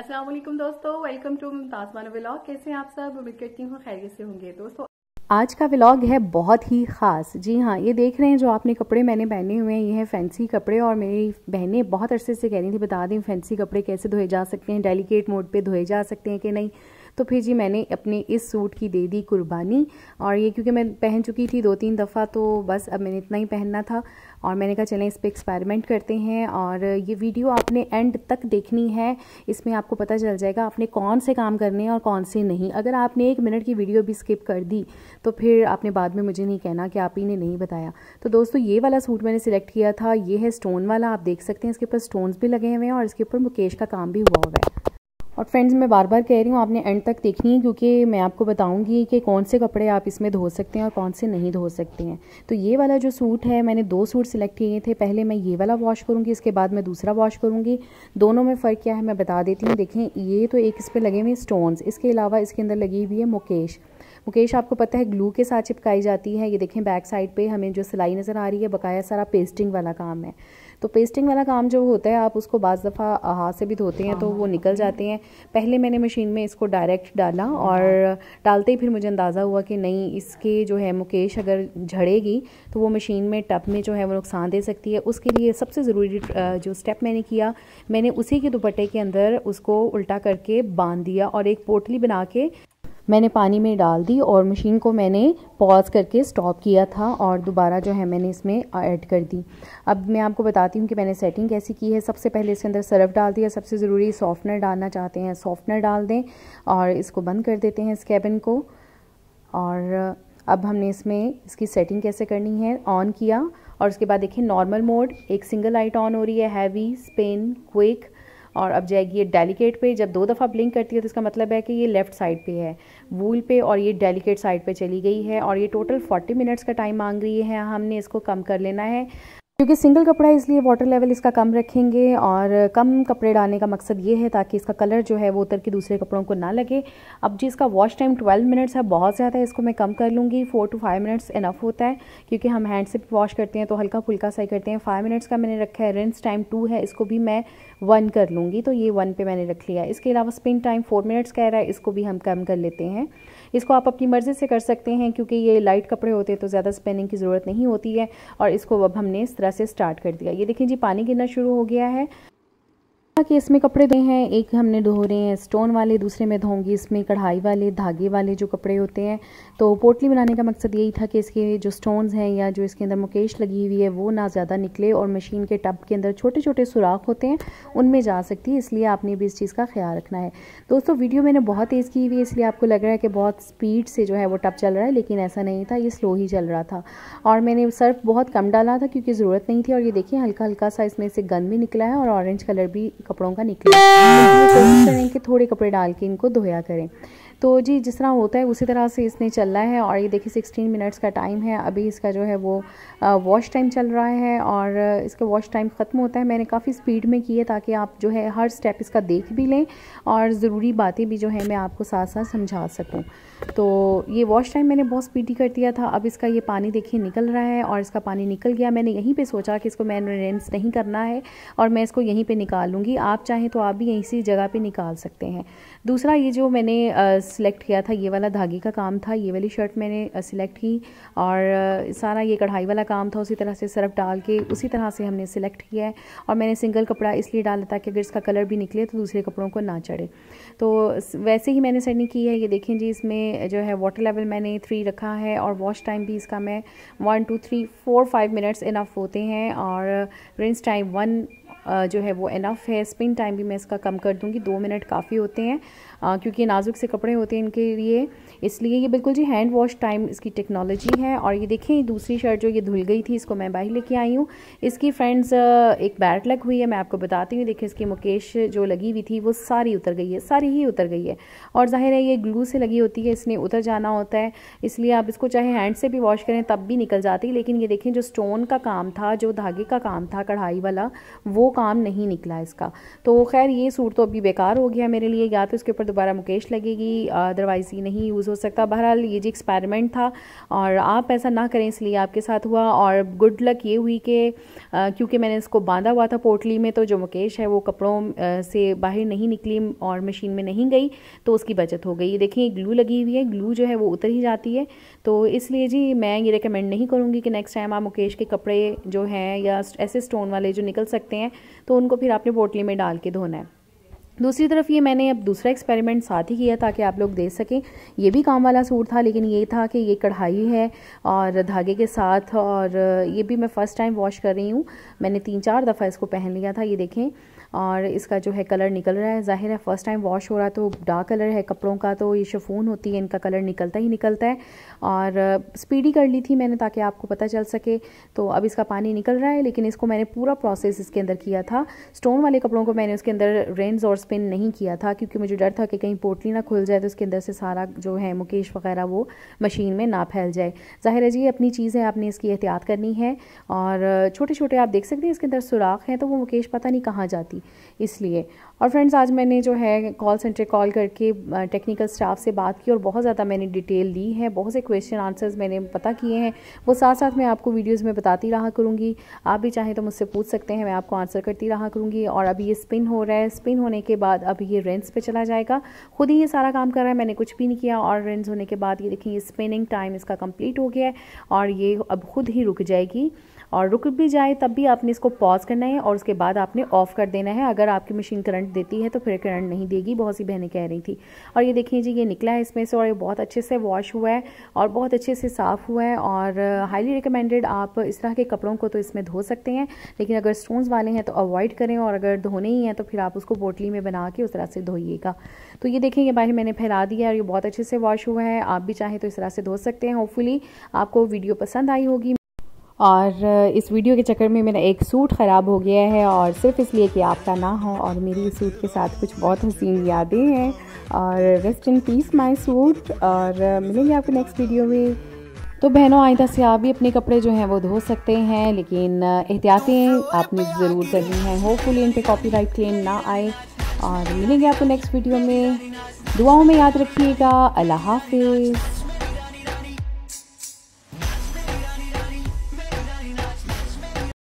अस्सलाम वालेकुम दोस्तों, welcome to Mumtaz Bano vlog. कैसे हैं आप सब? उम्मीद करती हूँ खैरियत से होंगे। दोस्तों आज का व्लॉग है बहुत ही ख़ास। जी हाँ, ये देख रहे हैं जो आपने कपड़े मैंने पहने हुए हैं, ये हैं फैंसी कपड़े। और मेरी बहनें बहुत अरसे से कह रही थी बता दें फैंसी कपड़े कैसे धोए जा सकते हैं, डेलिकेट मोड पे धोए जा सकते हैं कि नहीं। तो फिर जी मैंने अपने इस सूट की दे दी कुर्बानी। और ये क्योंकि मैं पहन चुकी थी 2-3 दफ़ा, तो बस अब मैंने इतना ही पहनना था और मैंने कहा चलें इस पे एक्सपेरिमेंट करते हैं। और ये वीडियो आपने एंड तक देखनी है, इसमें आपको पता चल जाएगा आपने कौन से काम करने हैं और कौन से नहीं। अगर आपने 1 मिनट की वीडियो भी स्किप कर दी तो फिर आपने बाद में मुझे नहीं कहना कि आप ही ने नहीं बताया। तो दोस्तों ये वाला सूट मैंने सिलेक्ट किया था, ये है स्टोन वाला। आप देख सकते हैं इसके ऊपर स्टोन्स भी लगे हुए हैं और इसके ऊपर मुकेश का काम भी हुआ हुआ है। और फ्रेंड्स मैं बार बार कह रही हूँ आपने एंड तक देखनी है, क्योंकि मैं आपको बताऊंगी कि कौन से कपड़े आप इसमें धो सकते हैं और कौन से नहीं धो सकते हैं। तो ये वाला जो सूट है, मैंने 2 सूट सिलेक्ट किए थे। पहले मैं ये वाला वॉश करूँगी, इसके बाद मैं दूसरा वॉश करूँगी। दोनों में फ़र्क क्या है मैं बता देती हूँ। देखें, ये तो एक इस पर लगे हुए स्टोन्स, इसके अलावा इसके अंदर लगी हुई है मुकेश। मुकेश आपको पता है ग्लू के साथ चिपकाई जाती है। ये देखें बैक साइड पे हमें जो सिलाई नज़र आ रही है, बकाया सारा पेस्टिंग वाला काम है। तो पेस्टिंग वाला काम जो होता है, आप उसको बाज़ दफ़ा हाथ से भी धोते हैं तो वो निकल जाते हैं। पहले मैंने मशीन में इसको डायरेक्ट डाला और डालते ही फिर मुझे अंदाज़ा हुआ कि नहीं, इसके जो है मुकेश अगर झड़ेगी तो वो मशीन में टप में जो है वो नुकसान दे सकती है। उसके लिए सबसे ज़रूरी जो स्टेप मैंने किया, मैंने उसी के दुपट्टे के अंदर उसको उल्टा करके बांध दिया और एक पोटली बना के मैंने पानी में डाल दी और मशीन को मैंने पॉज करके स्टॉप किया था और दोबारा जो है मैंने इसमें ऐड कर दी। अब मैं आपको बताती हूँ कि मैंने सेटिंग कैसी की है। सबसे पहले इसके अंदर सरफ डाल दिया। सबसे ज़रूरी सॉफ्टनर डालना चाहते हैं सॉफ्टनर डाल दें और इसको बंद कर देते हैं इस कैबिन को। और अब हमने इसमें इसकी सेटिंग कैसे करनी है, ऑन किया और उसके बाद देखिए नॉर्मल मोड, एक सिंगल लाइट ऑन हो रही है, हैवी, स्पिन, क्विक और अब जाएगी ये डेलिकेट पे। जब 2 दफ़ा ब्लिंक करती है तो इसका मतलब है कि ये लेफ़्ट साइड पे है, वूल पे, और ये डेलिकेट साइड पे चली गई है। और ये टोटल 40 मिनट्स का टाइम मांग रही है, हमने इसको कम कर लेना है क्योंकि सिंगल कपड़ा है, इसलिए वाटर लेवल इसका कम रखेंगे। और कम कपड़े डालने का मकसद ये है ताकि इसका कलर जो है वो उतर के दूसरे कपड़ों को ना लगे। अब जी इसका वॉश टाइम 12 मिनट्स है, बहुत ज़्यादा है, इसको मैं कम कर लूँगी। 4 to 5 मिनट्स इनफ होता है क्योंकि हम हैंड से भी वॉश करते हैं तो हल्का फुल्का सा ही करते हैं। 5 मिनट्स का मैंने रखा है। रिंस टाइम 2 है, इसको भी मैं 1 कर लूँगी, तो ये 1 पे मैंने रख लिया। इसके अलावा स्पिन टाइम 4 मिनट्स कह रहा है, इसको भी हम कम कर लेते हैं। इसको आप अपनी मर्ज़ी से कर सकते हैं क्योंकि ये लाइट कपड़े होते हैं तो ज़्यादा स्पिनिंग की ज़रूरत नहीं होती है। और इसको अब हमने इस तरह से स्टार्ट कर दिया। ये देखिए जी पानी गिरना शुरू हो गया है कि इसमें कपड़े धोए हैं। एक हमने धो रहे हैं स्टोन वाले, दूसरे में धोंगी इसमें कढ़ाई वाले, धागे वाले जो कपड़े होते हैं। तो पोटली बनाने का मकसद यही था कि इसके जो स्टोन्स हैं या जो इसके अंदर मुकेश लगी हुई है वो ना ज़्यादा निकले और मशीन के टब के अंदर छोटे छोटे सुराख होते हैं उनमें जा सकती है, इसलिए आपने भी इस चीज़ का ख्याल रखना है। दोस्तों वीडियो मैंने बहुत तेज़ की हुई है इसलिए आपको लग रहा है कि बहुत स्पीड से जो है वो टब चल रहा है, लेकिन ऐसा नहीं था, ये स्लो ही चल रहा था। और मैंने सर्फ बहुत कम डाला था क्योंकि ज़रूरत नहीं थी। और ये देखिए हल्का हल्का सा इसमें से गंद भी निकला है और ऑरेंज कलर भी कपड़ों का निकले। कोशिश करें कि थोड़े कपड़े डाल के इनको धोया करें। तो जी जिस तरह होता है उसी तरह से इसने चलना है। और ये देखिए 16 मिनट्स का टाइम है, अभी इसका जो है वो वॉश टाइम चल रहा है और इसका वॉश टाइम ख़त्म होता है। मैंने काफ़ी स्पीड में की है ताकि आप जो है हर स्टेप इसका देख भी लें और ज़रूरी बातें भी जो है मैं आपको साथ साथ समझा सकूँ। तो ये वॉश टाइम मैंने बहुत स्पीडी कर दिया था। अब इसका ये पानी देखिए निकल रहा है और इसका पानी निकल गया। मैंने यहीं पर सोचा कि इसको मैंने रिंस नहीं करना है और मैं इसको यहीं पर निकाल लूँगी। आप चाहें तो आप भी यहीं से जगह पर निकाल सकते हैं। दूसरा ये जो मैंने सिलेक्ट किया था ये वाला धागे का काम था, ये वाली शर्ट मैंने सिलेक्ट की और सारा ये कढ़ाई वाला काम था। उसी तरह से सरफ डाल के उसी तरह से हमने सिलेक्ट किया है। और मैंने सिंगल कपड़ा इसलिए डाला था कि अगर इसका कलर भी निकले तो दूसरे कपड़ों को ना चढ़े। तो वैसे ही मैंने सेटिंग की है। ये देखें जी इसमें जो है वाटर लेवल मैंने 3 रखा है और वॉश टाइम भी इसका मैं 1, 2, 3, 4, 5 मिनट्स इनफ होते हैं। और रिंस टाइम 1 जो है वो इनफ है। स्पिन टाइम भी मैं इसका कम कर दूंगी, 2 मिनट काफ़ी होते हैं क्योंकि नाजुक से कपड़े होते हैं इनके लिए, इसलिए ये बिल्कुल जी हैंड वॉश टाइम इसकी टेक्नोलॉजी है। और ये देखें दूसरी शर्ट जो ये धुल गई थी इसको मैं बाहर लेके आई हूँ। इसकी फ्रेंड्स एक बैड लक हुई है, मैं आपको बताती हूँ। देखिए इसकी मुकेश जो लगी हुई थी वो सारी उतर गई है, सारी ही उतर गई है। और ज़ाहिर है ये ग्लू से लगी होती है, इसने उतर जाना होता है, इसलिए आप इसको चाहे हैंड से भी वॉश करें तब भी निकल जाती है। लेकिन ये देखें जो स्टोन का काम था, जो धागे का काम था कढ़ाई वाला, वो वो काम नहीं निकला इसका। तो खैर ये सूट तो अभी बेकार हो गया मेरे लिए, या तो इसके ऊपर दोबारा मुकेश लगेगी, अदरवाइज़ ये नहीं यूज़ हो सकता। बहरहाल ये जी एक्सपेरिमेंट था और आप ऐसा ना करें, इसलिए आपके साथ हुआ। और गुड लक ये हुई कि क्योंकि मैंने इसको बांधा हुआ था पोटली में, तो जो मुकेश है वो कपड़ों से बाहर नहीं निकली और मशीन में नहीं गई, तो उसकी बचत हो गई। ये देखिए ग्लू लगी हुई है, ग्लू जो है वो उतर ही जाती है। तो इसलिए जी मैं ये रिकमेंड नहीं करूँगी कि नेक्स्ट टाइम आप मुकेश के कपड़े जो हैं या ऐसे स्टोन वाले जो निकल सकते हैं तो उनको फिर आपने पोटली में डाल के धोना है। दूसरी तरफ ये मैंने अब दूसरा एक्सपेरिमेंट साथ ही किया ताकि आप लोग देख सकें। ये भी काम वाला सूट था, लेकिन ये था कि ये कढ़ाई है और धागे के साथ, और ये भी मैं फ़र्स्ट टाइम वॉश कर रही हूँ। मैंने 3-4 दफ़ा इसको पहन लिया था, ये देखें, और इसका जो है कलर निकल रहा है। ज़ाहिर है फ़र्स्ट टाइम वॉश हो रहा तो डार्क कलर है कपड़ों का, तो ये शिफॉन होती है, इनका कलर निकलता ही निकलता है। और स्पीडी कर ली थी मैंने ताकि आपको पता चल सके। तो अब इसका पानी निकल रहा है, लेकिन इसको मैंने पूरा प्रोसेस इसके अंदर किया था। स्टोन वाले कपड़ों को मैंने उसके अंदर रेंज और स्पिन नहीं किया था, क्योंकि मुझे डर था कि कहीं पोटली ना खुल जाए तो उसके अंदर से सारा जो है मुकेश वगैरह वो मशीन में ना फैल जाए। ज़ाहिर है जी अपनी चीज़ है, आपने इसकी एहतियात करनी है। और छोटे छोटे आप देख सकते हैं इसके अंदर सुराख हैं, तो वो मुकेश पता नहीं कहाँ जाती, इसलिए। और फ्रेंड्स आज मैंने जो है कॉल सेंटर कॉल करके टेक्निकल स्टाफ से बात की और बहुत ज़्यादा मैंने डिटेल ली है, बहुत से क्वेश्चन आंसर्स मैंने पता किए हैं। वो साथ साथ मैं आपको वीडियोस में बताती रहा करूँगी, आप भी चाहें तो मुझसे पूछ सकते हैं, मैं आपको आंसर करती रहा करूँगी। और अभी ये स्पिन हो रहा है, स्पिन होने के बाद अभी ये रेंस पे चला जाएगा, खुद ही ये सारा काम कर रहा है, मैंने कुछ भी नहीं किया। और रेंस होने के बाद ये देखिए स्पिनिंग टाइम इसका कम्प्लीट हो गया है और ये अब खुद ही रुक जाएगी। और रुक भी जाए तब भी आपने इसको पॉज करना है और उसके बाद आपने ऑफ़ कर देना है। अगर आपकी मशीन करंट देती है तो फिर करंट नहीं देगी, बहुत सी बहनें कह रही थी। और ये देखिए जी ये निकला है इसमें से, और ये बहुत अच्छे से वॉश हुआ है और बहुत अच्छे से साफ़ हुआ है। और हाईली रिकमेंडेड, आप इस तरह के कपड़ों को तो इसमें धो सकते हैं, लेकिन अगर स्टोन्स वाले हैं तो अवॉइड करें, और अगर धोने ही हैं तो फिर आप उसको बोटली में बना के उस तरह से धोइएगा। तो ये देखें ये बाहर मैंने फैला दिया और ये बहुत अच्छे से वॉश हुआ है। आप भी चाहें तो इस तरह से धो सकते हैं। होपफुली आपको वीडियो पसंद आई होगी। और इस वीडियो के चक्कर में मेरा एक सूट ख़राब हो गया है, और सिर्फ इसलिए कि आपका ना हो। और मेरी इस सूट के साथ कुछ बहुत हसीन यादें हैं। और rest in peace my suit. और मिलेंगे आपको नेक्स्ट वीडियो में। तो बहनों आइंदा से आप भी अपने कपड़े जो हैं वो धो सकते हैं, लेकिन एहतियातें आपने ज़रूर करनी है। होपफुली इन पे कॉपीराइट क्लेम ना आए। और मिलेंगे आपको नेक्स्ट वीडियो में। दुआओं में याद रखिएगा। अल्लाह हाफिज़।